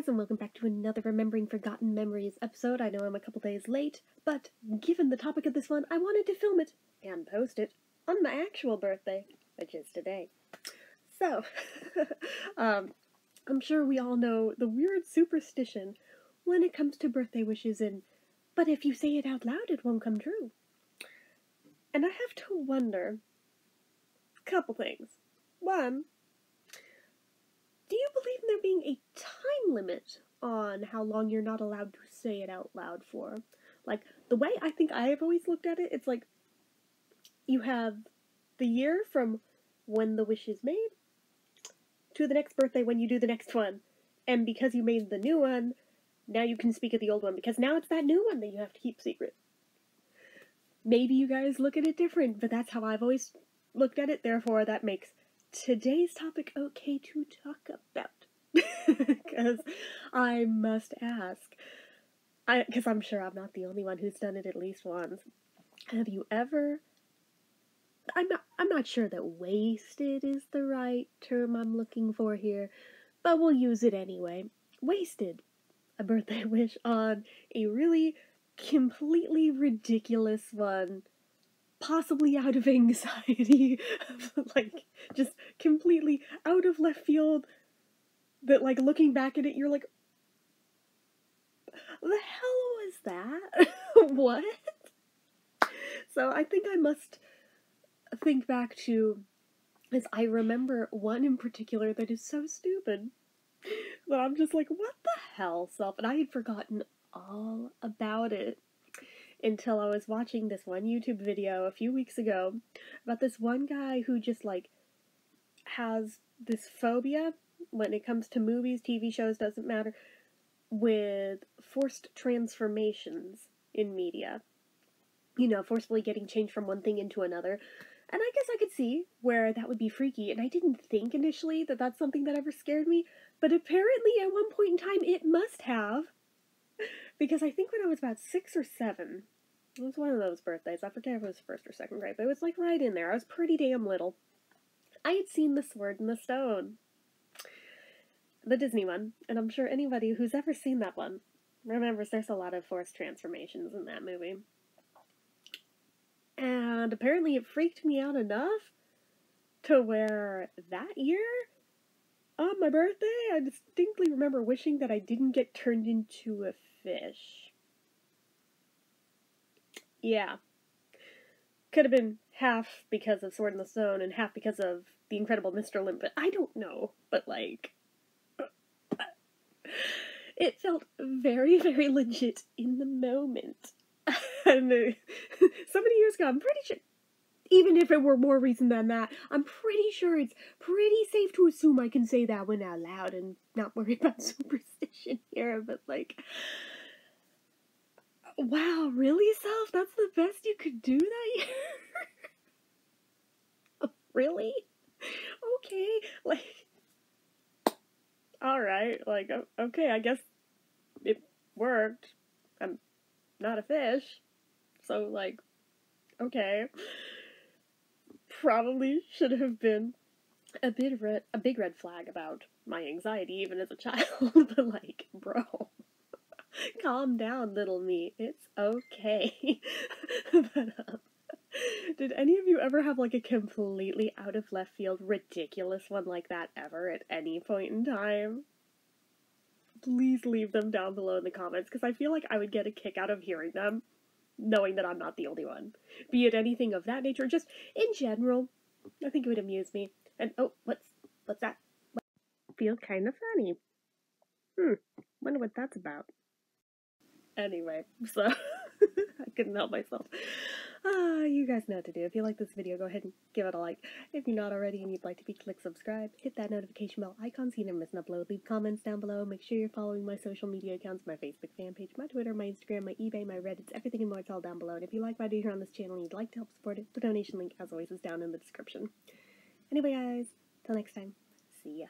guys, and welcome back to another Remembering Forgotten Memories episode. I know I'm a couple days late, but given the topic of this one, I wanted to film it and post it on my actual birthday, which is today. So, I'm sure we all know the weird superstition when it comes to birthday wishes in, but if you say it out loud, it won't come true. And I have to wonder a couple things. One, do you believe in there being a time limit on how long you're not allowed to say it out loud for? Like, the way I think I have always looked at it, it's like you have the year from when the wish is made to the next birthday when you do the next one. And because you made the new one, now you can speak at the old one, because now it's that new one that you have to keep secret. Maybe you guys look at it different, but that's how I've always looked at it, therefore that makes today's topic okay to talk about, because I must ask, because I'm sure I'm not the only one who's done it at least once. Have you ever, I'm not sure that wasted is the right term I'm looking for here, but we'll use it anyway, wasted a birthday wish on a really completely ridiculous one, possibly out of anxiety, like, just completely out of left field, that, like, looking back at it, you're like, the hell was that? What? So I think I must think back to, as I remember one in particular that is so stupid, that I'm just like, what the hell, self? And I had forgotten all about it until I was watching this one YouTube video a few weeks ago about this one guy who just, like, has this phobia when it comes to movies, TV shows, doesn't matter, with forced transformations in media. You know, forcefully getting changed from one thing into another. And I guess I could see where that would be freaky, and I didn't think initially that that's something that ever scared me, but apparently at one point in time it must have. Because I think when I was about 6 or 7, it was one of those birthdays, I forget if it was 1st or 2nd grade, but it was like right in there, I was pretty damn little. I had seen The Sword in the Stone, the Disney one, and I'm sure anybody who's ever seen that one remembers there's a lot of forced transformations in that movie. And apparently it freaked me out enough to where that year, on my birthday, I distinctly remember wishing that I didn't get turned into a fish. Yeah. Could have been half because of Sword in the Stone and half because of The Incredible Mr. Limp, but I don't know. But, like, it felt very, very legit in the moment. And so many years ago, I'm pretty sure, even if it were more recent than that, I'm pretty sure it's pretty safe to assume I can say that one out loud and not worry about superstition here, but, like, wow, really, self? That's the best you could do that year? Oh, really? Okay, like, alright, like, okay, I guess it worked. I'm not a fish, so, like, okay. Probably should have been a big red flag about my anxiety even as a child, but, like, bro, calm down, little me, it's okay. But, did any of you ever have, like, a completely out of left field ridiculous one like that ever at any point in time? Please leave them down below in the comments, because I feel like I would get a kick out of hearing them, knowing that I'm not the only one. Be it anything of that nature, just in general, I think it would amuse me. And, oh, what's that? Feel kind of funny. Wonder what that's about. Anyway, so, I couldn't help myself. You guys know what to do. If you like this video, go ahead and give it a like. If you're not already and you'd like to be, click subscribe, hit that notification bell icon so you never miss an upload, leave comments down below, make sure you're following my social media accounts, my Facebook fan page, my Twitter, my Instagram, my eBay, my Reddits, everything and more, it's all down below. And if you like what I do here on this channel and you'd like to help support it, the donation link, as always, is down in the description. Anyway, guys, till next time, see ya.